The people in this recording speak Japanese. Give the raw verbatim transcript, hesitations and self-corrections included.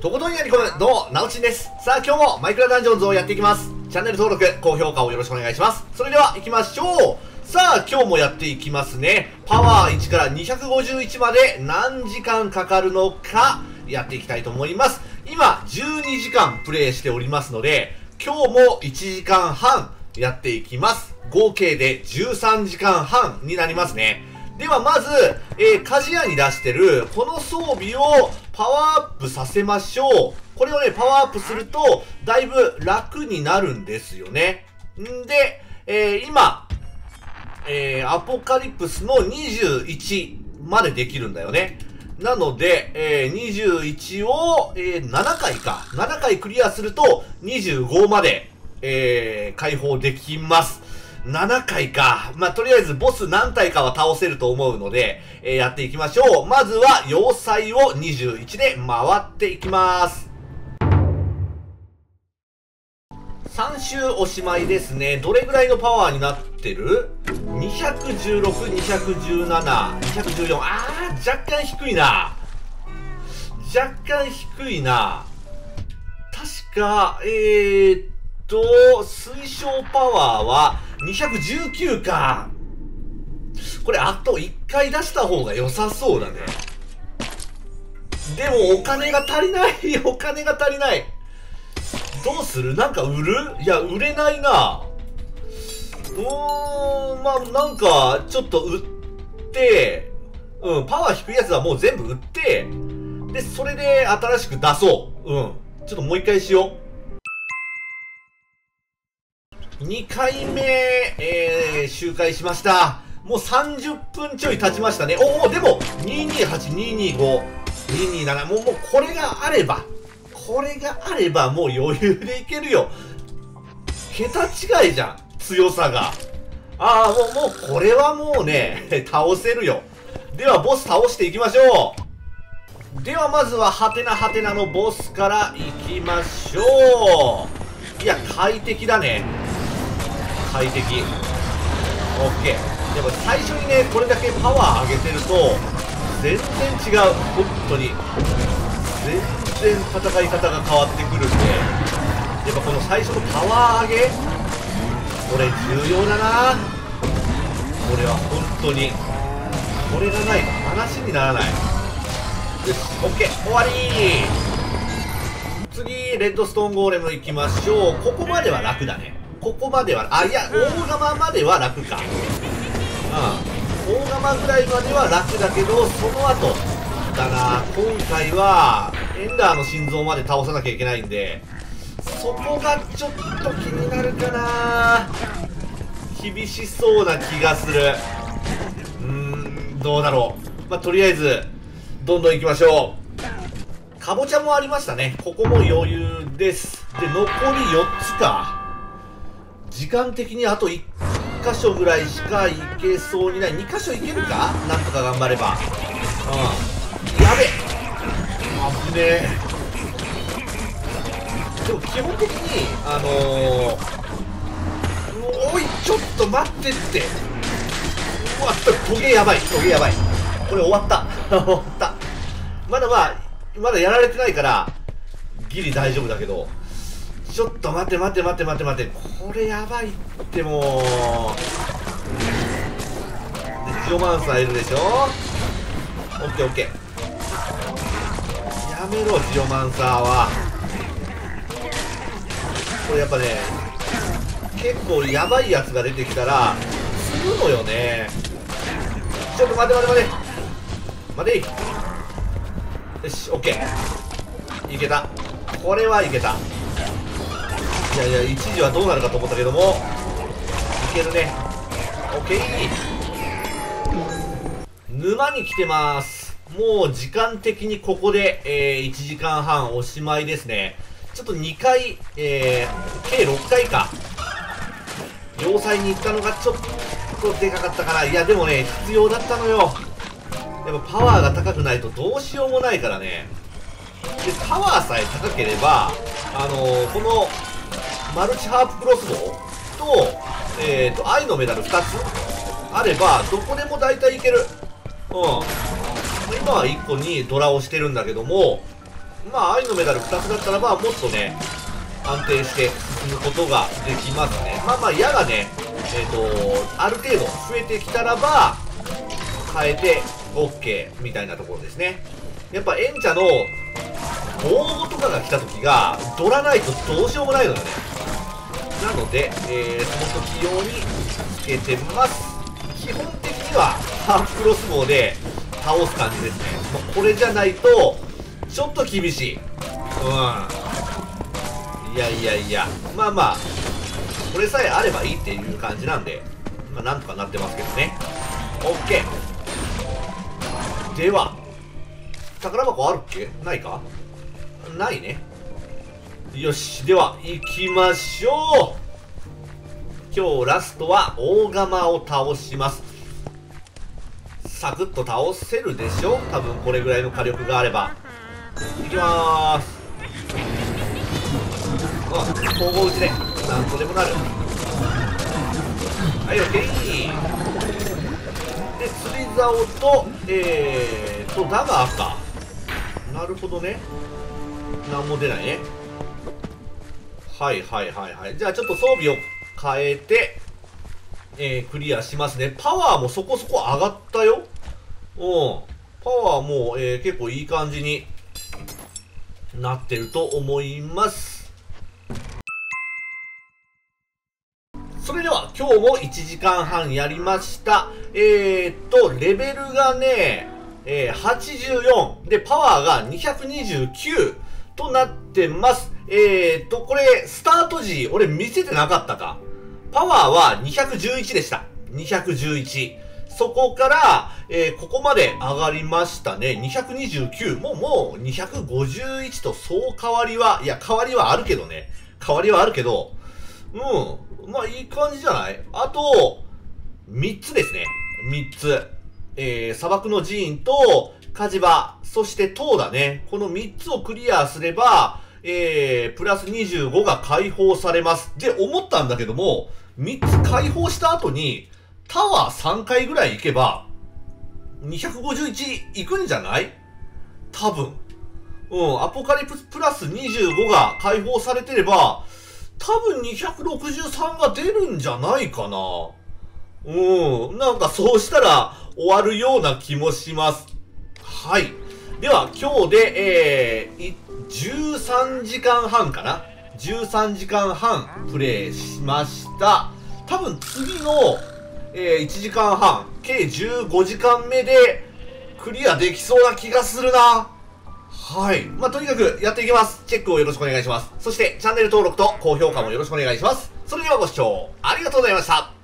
とことんやりこむ、どうも、なおちんです。さあ、今日もマイクラダンジョンズをやっていきます。チャンネル登録、高評価をよろしくお願いします。それでは、行きましょう。さあ、今日もやっていきますね。パワーいちからにひゃくごじゅういちまで何時間かかるのか、やっていきたいと思います。今、じゅうにじかんプレイしておりますので、今日もいちじかんはんやっていきます。合計でじゅうさんじかんはんになりますね。ではまず、えー、鍛冶屋に出してるこの装備をパワーアップさせましょう。これをね、パワーアップするとだいぶ楽になるんですよね。んで、えー、今、えー、アポカリプスのにじゅういちまでできるんだよね。なので、えー、にじゅういちを、えー、ななかいか。ななかいクリアするとにじゅうごまで、えー、解放できます。ななかいか。まあ、とりあえずボス何体かは倒せると思うので、えー、やっていきましょう。まずは、要塞をにじゅういちで回っていきます。さん周おしまいですね。どれぐらいのパワーになってる ?にひゃくじゅうろく、にひゃくじゅうなな、にひゃくじゅうよん。あー、若干低いな。若干低いな。確か、えーっと、推奨パワーは、にひゃくじゅうきゅうか。これ、あといっかい出した方が良さそうだね。でも、お金が足りない。お金が足りない。どうする？なんか売る？いや、売れないな。うーん、まあ、なんか、ちょっと売って、うん、パワー低いやつはもう全部売って、で、それで新しく出そう。うん。ちょっともう一回しよう。にかいめ、えー、周回しました。もうさんじゅっぷんちょい経ちましたね。おお、でも、にひゃくにじゅうはち、にひゃくにじゅうご、にひゃくにじゅうなな、もう、もうこれがあれば、これがあればもう余裕でいけるよ。桁違いじゃん、強さが。ああ、もう、もうこれはもうね、倒せるよ。では、ボス倒していきましょう。では、まずは、ハテナハテナのボスからいきましょう。いや、快適だね。快適。OK。でも最初にね、これだけパワー上げてると、全然違う。本当に。全然戦い方が変わってくるんで、やっぱこの最初のパワー上げ、これ重要だな。これは本当に。これがないと話にならない。よし、OK。終わりー。次、レッドストーンゴーレム行きましょう。ここまでは楽だね。ここまでは、あ、いや、大釜までは楽か。うん。大釜ぐらいまでは楽だけど、その後、だな、今回は、エンダーの心臓まで倒さなきゃいけないんで、そこがちょっと気になるかな。厳しそうな気がする。うーん、どうだろう。まあ、とりあえず、どんどん行きましょう。かぼちゃもありましたね。ここも余裕です。で、残りよっつか。時間的にあといっかしょぐらいしか行けそうにない。にかしょ行けるか？なんとか頑張れば。うん。やべえ！危ねえ。でも基本的に、あのー、おい、ちょっと待ってって。うわ、トゲやばい、トゲやばい。これ終わった。終わった。まだまあ、まだやられてないから、ギリ大丈夫だけど。ちょっと待て待て待て待て待て。これやばいってもう。で、ジオマンサーいるでしょ？オッケーオッケー。やめろ、ジオマンサーは。これやっぱね、結構やばいやつが出てきたら、するのよね。ちょっと待て待て待て。待て。よし、オッケー。いけた。これはいけた。いやいや、一時はどうなるかと思ったけども、いけるね。オッケー。沼に来てます。もう時間的にここで、えー、いちじかんはんおしまいですね。ちょっとにかい、えー、計ろっかいか。要塞に行ったのがちょっとでかかったから、いやでもね、必要だったのよ。やっぱパワーが高くないとどうしようもないからね。で、パワーさえ高ければ、あのー、この、マルチハープクロスボウと、えっ、ー、と、愛のメダルふたつあれば、どこでも大体いける。うん。今はいっこにドラをしてるんだけども、まあ愛のメダルふたつだったらばもっとね安定して進むことができますね。まあまあ矢がねえっ、ー、とある程度増えてきたらば変えて OK みたいなところですね。やっぱエンチャの大とかが来た時がドラないとどうしようもないのよね。なので、えー、その時用につけてます。基本的にはハーフクロス棒で倒す感じですね。これじゃないとちょっと厳しい。うん、いやいやいや、まあまあこれさえあればいいっていう感じなんで、まあ、なんとかなってますけどね。 OK では宝箱あるっけ？ないか？ないね。よし、では行きましょう。今日ラストは大釜を倒します。サクッと倒せるでしょ、多分これぐらいの火力があれば。いきまーす。あっ攻防打ちでなんとでもなる。はい OK で釣り竿とえーとダガーか。なるほどね、何も出ないね。はいはいはいはい。じゃあちょっと装備を変えて、えー、クリアしますね。パワーもそこそこ上がったよ。うん。パワーも、えー、結構いい感じになってると思います。それでは今日もいちじかんはんやりました。えー、っと、レベルがね、えー、はちじゅうよん。で、パワーがにひゃくにじゅうきゅうとなってます。えー、っと、これ、スタート時、俺見せてなかったか。パワーはにひゃくじゅういちでした。にひゃくじゅういち。そこから、えー、ここまで上がりましたね。にひゃくにじゅうきゅう。もう、もうにひゃくごじゅういちとそう変わりは、いや、変わりはあるけどね。変わりはあるけど、うん。まあ、いい感じじゃない？あと、みっつですね。みっつ。えー、砂漠の寺院と、火事場、そして塔だね。このみっつをクリアすれば、えー、プラスにじゅうごが解放されます。で、思ったんだけども、みっつ解放した後に、タワーさんかいぐらい行けば、にひゃくごじゅういち行くんじゃない？多分。うん、アポカリプスプラスにじゅうごが解放されてれば、多分にひゃくろくじゅうさんが出るんじゃないかな。うん、なんかそうしたら終わるような気もします。はい。では、今日で、えー、じゅうさんじかんはんかな？ じゅうさんじかんはんプレイしました。多分次の、えー、いちじかんはん、計じゅうごじかんめでクリアできそうな気がするな。はい。まあ、とにかくやっていきます。チェックをよろしくお願いします。そしてチャンネル登録と高評価もよろしくお願いします。それではご視聴ありがとうございました。